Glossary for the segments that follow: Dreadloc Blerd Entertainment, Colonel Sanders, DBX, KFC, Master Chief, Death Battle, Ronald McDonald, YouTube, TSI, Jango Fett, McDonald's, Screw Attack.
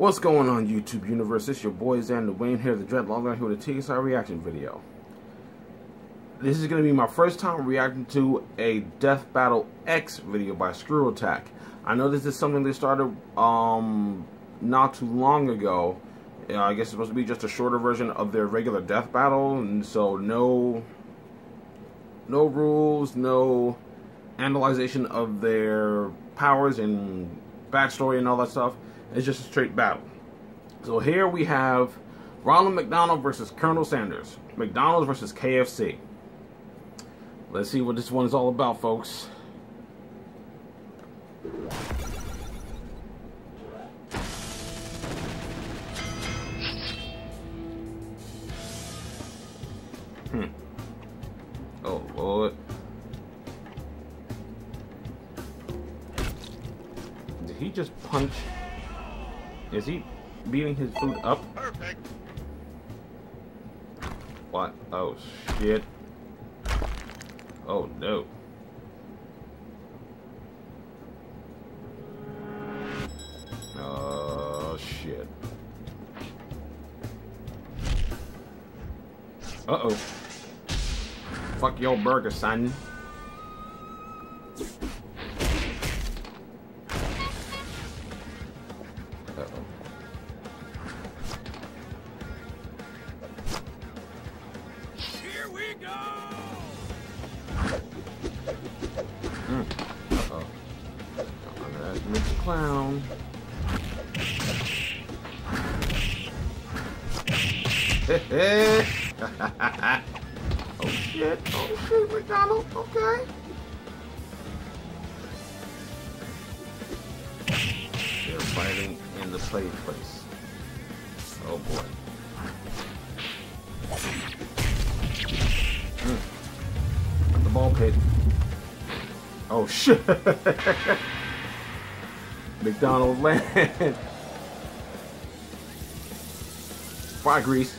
What's going on, YouTube universe? It's your boy Xander and Wayne here at the Dreadloc Blerd here with a TSI reaction video. This is going to be my first time reacting to a Death Battle X video by Screw Attack. I know this is something they started not too long ago. I guess it's supposed to be just a shorter version of their regular Death Battle, and so no rules, no analyzation of their powers and backstory and all that stuff. It's just a straight battle. So here we have Ronald McDonald versus Colonel Sanders. McDonald's versus KFC. Let's see what this one is all about, folks. Oh, Lord. Did he just punch? Is he beating his food up? Perfect. What? Oh, shit. Oh, no. Oh, shit. Uh-oh. Fuck your burger, son. Clown. Oh shit. Oh shit, McDonald. Okay. They're fighting in the place. Oh boy. At the ball pit. Oh shit. McDonald land. Fry grease.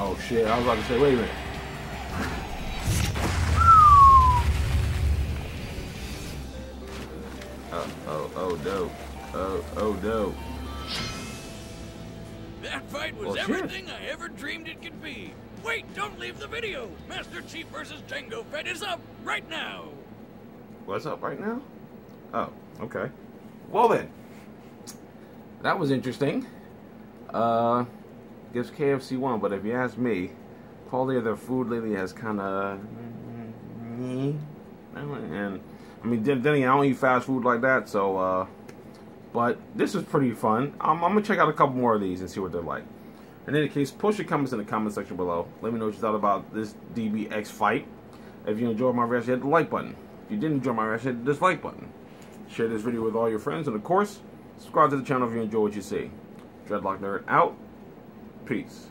Oh shit, I was about to say, wait a minute. Oh no. Oh no. That fight was everything I ever dreamed it could be. Wait, don't leave the video. Master Chief versus Jango Fett is up right now. What's up right now? Oh, okay. Well then, that was interesting. Gives KFC one, but if you ask me, quality of their food lately has kind of. And I mean, then again, I don't eat fast food like that, so. But this is pretty fun. I'm going to check out a couple more of these and see what they're like. In any case, post your comments in the comment section below. Let me know what you thought about this DBX fight. If you enjoyed my reaction, hit the like button. If you didn't enjoy my reaction, hit the dislike button. Share this video with all your friends. And of course, subscribe to the channel if you enjoy what you see. Dreadloc Nerd out. Peace.